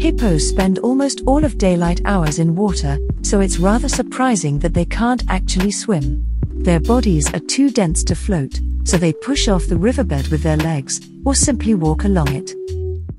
Hippos spend almost all of daylight hours in water, so it's rather surprising that they can't actually swim. Their bodies are too dense to float, so they push off the riverbed with their legs, or simply walk along it.